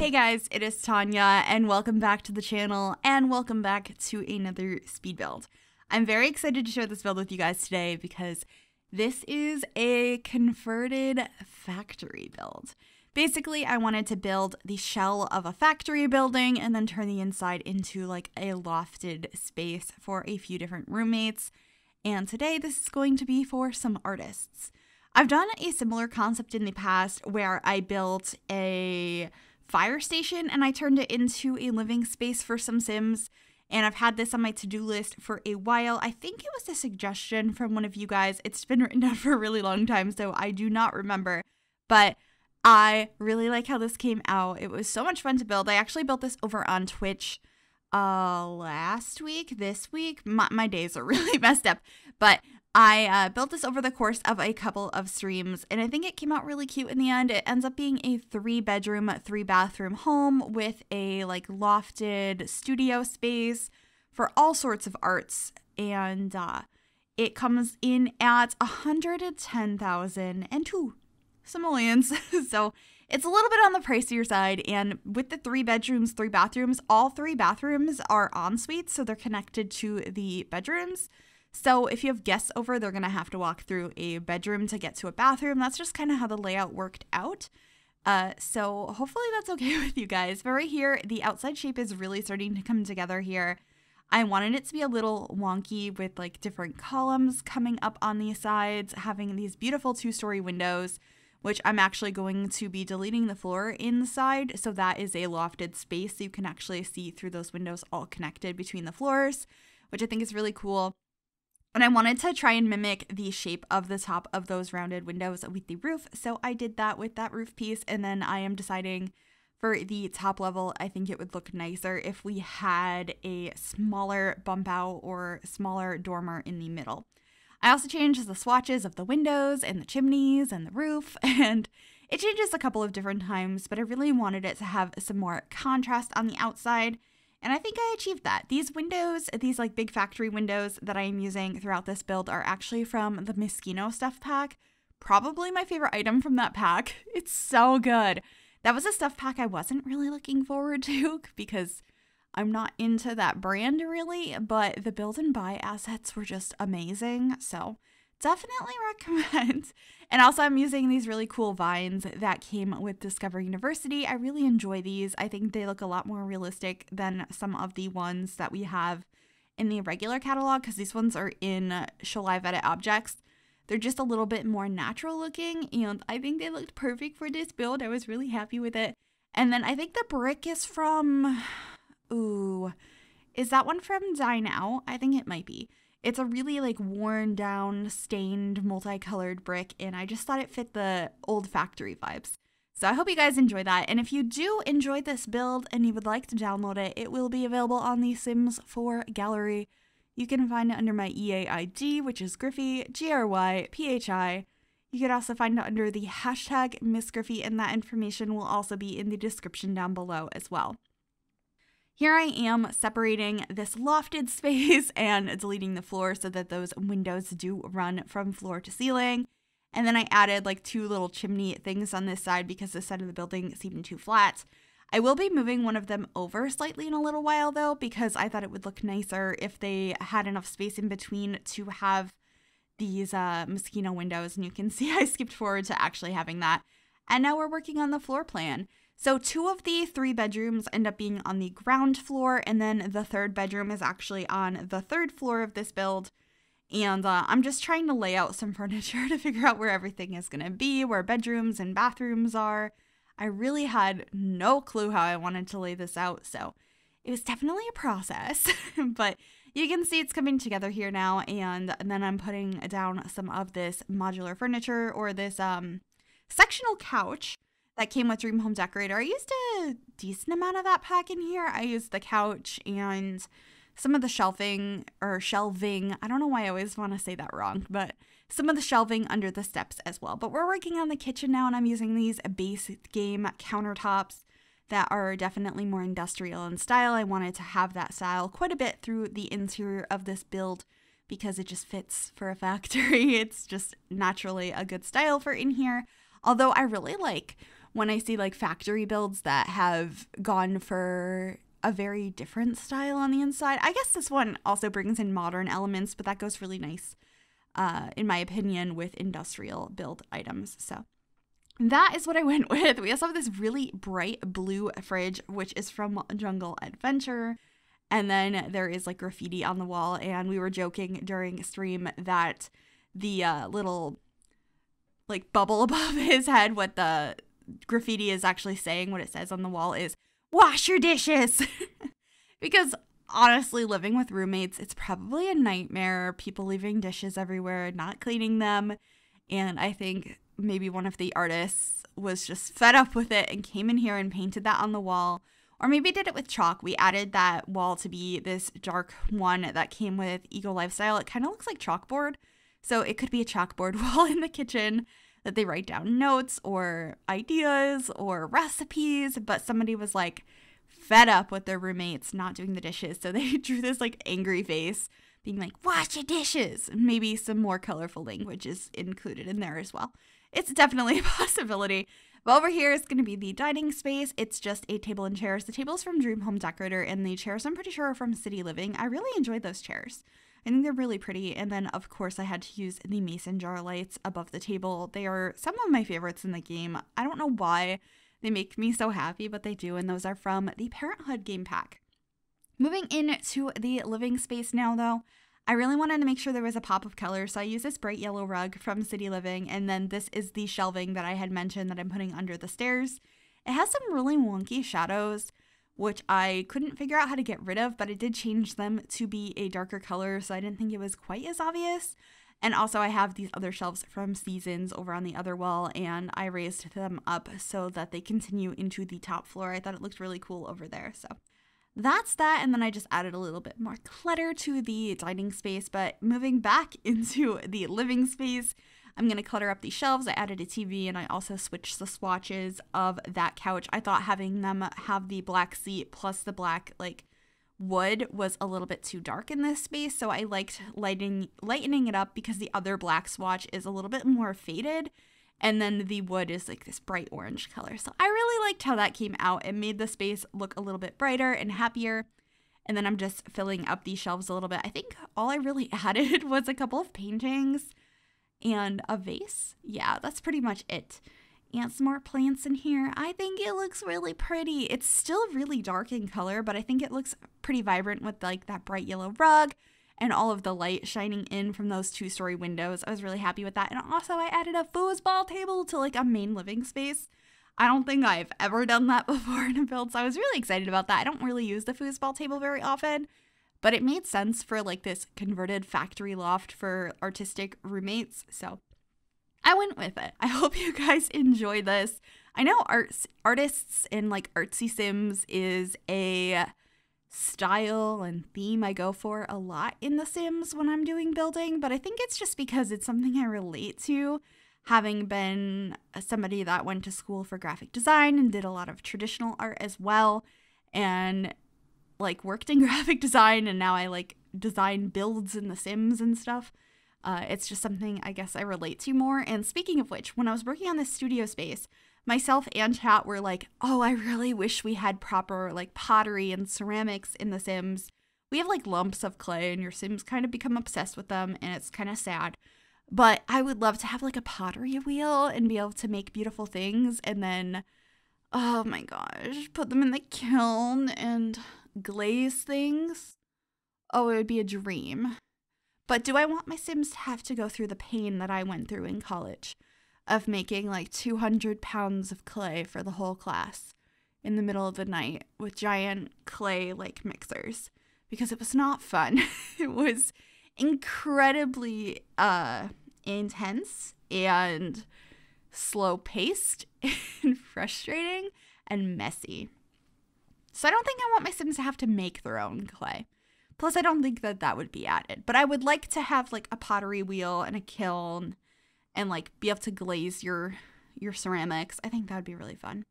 Hey guys, it is Tanya, and welcome back to the channel, and welcome back to another speed build. I'm very excited to share this build with you guys today because this is a converted factory build. Basically, I wanted to build the shell of a factory building and then turn the inside into like a lofted space for a few different roommates, and today this is going to be for some artists. I've done a similar concept in the past where I built a fire station and I turned it into a living space for some Sims, and I've had this on my to-do list for a while. I think it was a suggestion from one of you guys. It's been written down for a really long time, so I do not remember, but I really like how this came out. It was so much fun to build. I actually built this over on Twitch last week, this week. My days are really messed up, but I built this over the course of a couple of streams, and I think it came out really cute in the end. It ends up being a 3-bedroom, 3-bathroom home with a like lofted studio space for all sorts of arts, and it comes in at 110,002 simoleons. So it's a little bit on the pricier side, and with the 3 bedrooms, 3 bathrooms, all 3 bathrooms are en suites, so they're connected to the bedrooms. So if you have guests over, they're going to have to walk through a bedroom to get to a bathroom. That's just kind of how the layout worked out. So hopefully that's okay with you guys. But right here, the outside shape is really starting to come together here. I wanted it to be a little wonky with like different columns coming up on the sides, having these beautiful 2-story windows, which I'm actually going to be deleting the floor inside. So that is a lofted space. So you can actually see through those windows all connected between the floors, which I think is really cool. And I wanted to try and mimic the shape of the top of those rounded windows with the roof. So I did that with that roof piece. And then I am deciding for the top level, I think it would look nicer if we had a smaller bump out or smaller dormer in the middle. I also changed the swatches of the windows and the chimneys and the roof. And it changes a couple of different times, but I really wanted it to have some more contrast on the outside. And I think I achieved that. These windows, these like big factory windows that I am using throughout this build are actually from the Moschino Stuff Pack. Probably my favorite item from that pack. It's so good. That was a stuff pack I wasn't really looking forward to because I'm not into that brand really, but the build and buy assets were just amazing. So definitely recommend. And also I'm using these really cool vines that came with Discover University. I really enjoy these. I think they look a lot more realistic than some of the ones that we have in the regular catalog because these ones are in Show Live Edit Objects. They're just a little bit more natural looking, and I think they looked perfect for this build. I was really happy with it. And then I think the brick is from, ooh, is that one from Dino? I think it might be. It's a really like worn down, stained, multicolored brick, and I just thought it fit the old factory vibes. So I hope you guys enjoy that, and if you do enjoy this build and you would like to download it, it will be available on the Sims 4 Gallery. You can find it under my EA ID, which is Gryphi, G-R-Y-P-H-I. You can also find it under the hashtag Miss Gryphi, and that information will also be in the description down below as well. Here I am separating this lofted space and deleting the floor so that those windows do run from floor to ceiling. And then I added like 2 little chimney things on this side because this side of the building seemed too flat. I will be moving one of them over slightly in a little while though, because I thought it would look nicer if they had enough space in between to have these Moschino windows. And you can see I skipped forward to actually having that. And now we're working on the floor plan. So 2 of the 3 bedrooms end up being on the ground floor, and then the 3rd bedroom is actually on the 3rd floor of this build. And I'm just trying to lay out some furniture to figure out where everything is going to be, where bedrooms and bathrooms are. I really had no clue how I wanted to lay this out, so it was definitely a process. But you can see it's coming together here now, and then I'm putting down some of this modular furniture or this sectional couch that came with Dream Home Decorator. I used a decent amount of that pack in here. I used the couch and some of the shelving or shelving. I don't know why I always want to say that wrong, but some of the shelving under the steps as well. But we're working on the kitchen now, and I'm using these base game countertops that are definitely more industrial in style. I wanted to have that style quite a bit through the interior of this build because it just fits for a factory. It's just naturally a good style for in here. Although I really like when I see like factory builds that have gone for a very different style on the inside. I guess this one also brings in modern elements, but that goes really nice, in my opinion, with industrial build items. So that is what I went with. We also have this really bright blue fridge, which is from Jungle Adventure. And then there is like graffiti on the wall. And we were joking during stream that the little like bubble above his head, what the graffiti is actually saying, what it says on the wall is, "Wash your dishes." Because honestly, living with roommates, it's probably a nightmare. People leaving dishes everywhere, not cleaning them. And I think maybe one of the artists was just fed up with it and came in here and painted that on the wall. Or maybe did it with chalk. We added that wall to be this dark one that came with Eco Lifestyle. It kind of looks like chalkboard. So it could be a chalkboard wall in the kitchen that they write down notes or ideas or recipes. But somebody was like fed up with their roommates not doing the dishes. So they drew this like angry face being like, "Wash your dishes." Maybe some more colorful language is included in there as well. It's definitely a possibility. But over here is going to be the dining space. It's just a table and chairs. The table's from Dream Home Decorator and the chairs I'm pretty sure are from City Living. I really enjoyed those chairs. I think they're really pretty. And then, of course, I had to use the mason jar lights above the table. They are some of my favorites in the game. I don't know why they make me so happy, but they do. And those are from the Parenthood game pack. Moving into the living space now, though, I really wanted to make sure there was a pop of color, so I used this bright yellow rug from City Living, and then this is the shelving that I had mentioned that I'm putting under the stairs. It has some really wonky shadows, which I couldn't figure out how to get rid of, but I did change them to be a darker color, so I didn't think it was quite as obvious. And also I have these other shelves from Seasons over on the other wall, and I raised them up so that they continue into the top floor. I thought it looked really cool over there, so that's that. And then I just added a little bit more clutter to the dining space. But moving back into the living space, I'm going to clutter up the shelves. I added a TV and I also switched the swatches of that couch. I thought having them have the black seat plus the black like wood was a little bit too dark in this space. So I liked lightening it up because the other black swatch is a little bit more faded. And then the wood is like this bright orange color. So I really liked how that came out. It made the space look a little bit brighter and happier. And then I'm just filling up these shelves a little bit. I think all I really added was a couple of paintings and a vase. Yeah, that's pretty much it. And some more plants in here. I think it looks really pretty. It's still really dark in color, but I think it looks pretty vibrant with like that bright yellow rug and all of the light shining in from those two-story windows. I was really happy with that. And also I added a foosball table to like a main living space. I don't think I've ever done that before in a build, so I was really excited about that. I don't really use the foosball table very often, but it made sense for like this converted factory loft for artistic roommates, so I went with it. I hope you guys enjoyed this. I know artists and like artsy sims is a style and theme I go for a lot in The Sims when I'm doing building, but I think it's just because it's something I relate to, having been somebody that went to school for graphic design and did a lot of traditional art as well, and like worked in graphic design, and now I like design builds in The Sims and stuff. It's just something I guess I relate to more. And speaking of which, when I was working on this studio space, myself and chat were like, "Oh, I really wish we had proper like pottery and ceramics in The Sims. We have like lumps of clay and your Sims kind of become obsessed with them and it's kind of sad. But I would love to have like a pottery wheel and be able to make beautiful things and then, oh my gosh, put them in the kiln and glaze things. Oh, it would be a dream. But do I want my Sims to have to go through the pain that I went through in college of making like 200 pounds of clay for the whole class in the middle of the night with giant clay like mixers?" Because it was not fun. It was incredibly intense and slow paced and frustrating and messy. So I don't think I want my Sims to have to make their own clay. Plus I don't think that that would be added, but I would like to have like a pottery wheel and a kiln and like be able to glaze your ceramics. I think that would be really fun.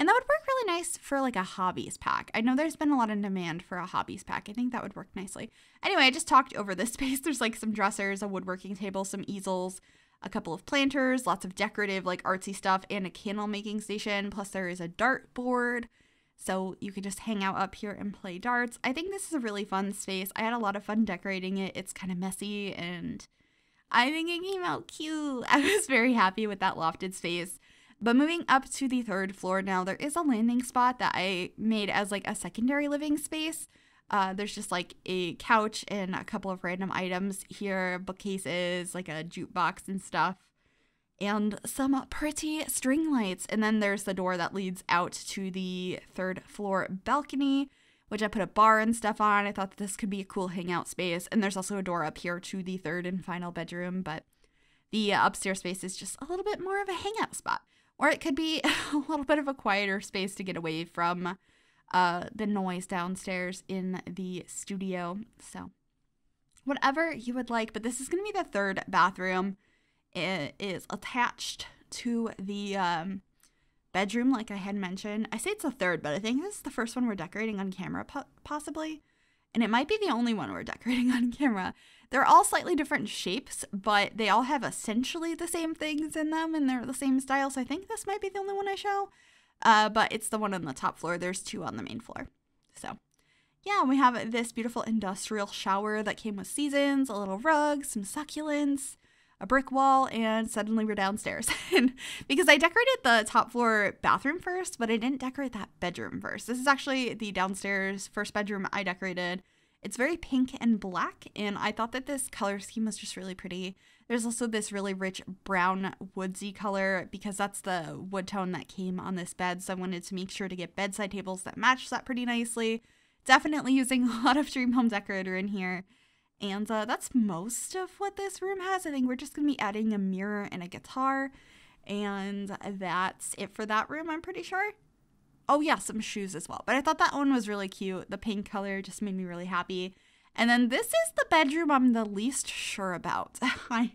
And that would work really nice for like a hobbies pack. I know there's been a lot of demand for a hobbies pack. I think that would work nicely. Anyway, I just talked over this space. There's like some dressers, a woodworking table, some easels, a couple of planters, lots of decorative like artsy stuff, and a candle making station. Plus there is a dart board. So you can just hang out up here and play darts. I think this is a really fun space. I had a lot of fun decorating it. It's kind of messy and I think it came out cute. I was very happy with that lofted space. But moving up to the third floor now, there is a landing spot that I made as like a secondary living space. There's just like a couch and a couple of random items here, bookcases, like a jukebox and stuff, and some pretty string lights. And then there's the door that leads out to the third floor balcony, which I put a bar and stuff on. I thought that this could be a cool hangout space. And there's also a door up here to the third and final bedroom, but the upstairs space is just a little bit more of a hangout spot. Or it could be a little bit of a quieter space to get away from the noise downstairs in the studio. So whatever you would like, but this is going to be the third bathroom. It is attached to the bedroom, like I had mentioned. I say it's the third, but I think this is the first one we're decorating on camera, possibly. And it might be the only one we're decorating on camera. They're all slightly different shapes, but they all have essentially the same things in them, and they're the same style, so I think this might be the only one I show. But it's the one on the top floor. There's two on the main floor. So, yeah, we have this beautiful industrial shower that came with Seasons, a little rug, some succulents, a brick wall, and suddenly we're downstairs. And because I decorated the top floor bathroom first, but I didn't decorate that bedroom first. This is actually the downstairs first bedroom I decorated. It's very pink and black, and I thought that this color scheme was just really pretty. There's also this really rich brown woodsy color because that's the wood tone that came on this bed, so I wanted to make sure to get bedside tables that match that pretty nicely. Definitely using a lot of Dream Home Decorator in here. And that's most of what this room has. I think we're just going to be adding a mirror and a guitar. And that's it for that room, I'm pretty sure. Oh, yeah, some shoes as well. But I thought that one was really cute. The pink color just made me really happy. And then this is the bedroom I'm the least sure about. I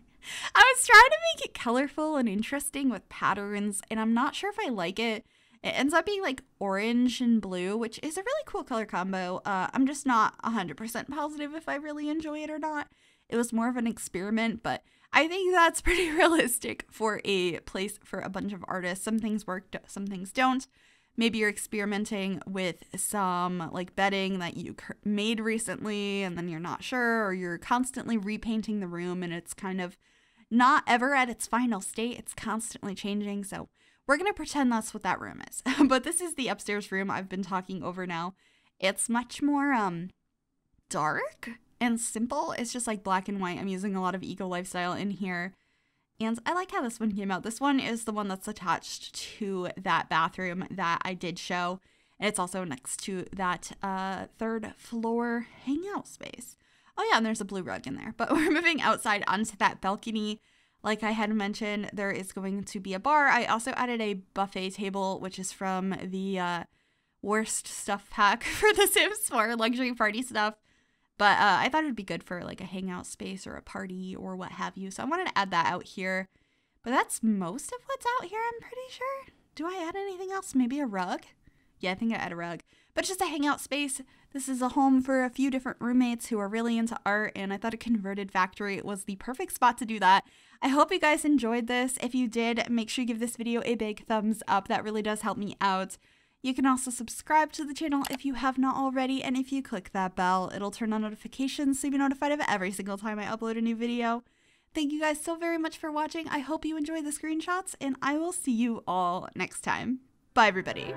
was trying to make it colorful and interesting with patterns, and I'm not sure if I like it. It ends up being like orange and blue, which is a really cool color combo. I'm just not 100% positive if I really enjoy it or not. It was more of an experiment, but I think that's pretty realistic for a place for a bunch of artists. Some things work, some things don't. Maybe you're experimenting with some like bedding that you made recently and then you're not sure, or you're constantly repainting the room and it's kind of not ever at its final state. It's constantly changing, so we're going to pretend that's what that room is. But this is the upstairs room I've been talking over now. It's much more dark and simple. It's just like black and white. I'm using a lot of Eco Lifestyle in here. And I like how this one came out. This one is the one that's attached to that bathroom that I did show. And it's also next to that third floor hangout space. Oh yeah, and there's a blue rug in there. But we're moving outside onto that balcony. Like I had mentioned, there is going to be a bar. I also added a buffet table, which is from the worst stuff pack for the Sims 4 luxury party stuff. But I thought it would be good for like a hangout space or a party or what have you. So I wanted to add that out here. But that's most of what's out here, I'm pretty sure. Do I add anything else? Maybe a rug? Yeah, I think I add a rug. But it's just a hangout space. This is a home for a few different roommates who are really into art, and I thought a converted factory was the perfect spot to do that. I hope you guys enjoyed this. If you did, make sure you give this video a big thumbs up. That really does help me out. You can also subscribe to the channel if you have not already, and if you click that bell, it'll turn on notifications so you'll be notified of every single time I upload a new video. Thank you guys so very much for watching. I hope you enjoy the screenshots, and I will see you all next time. Bye, everybody.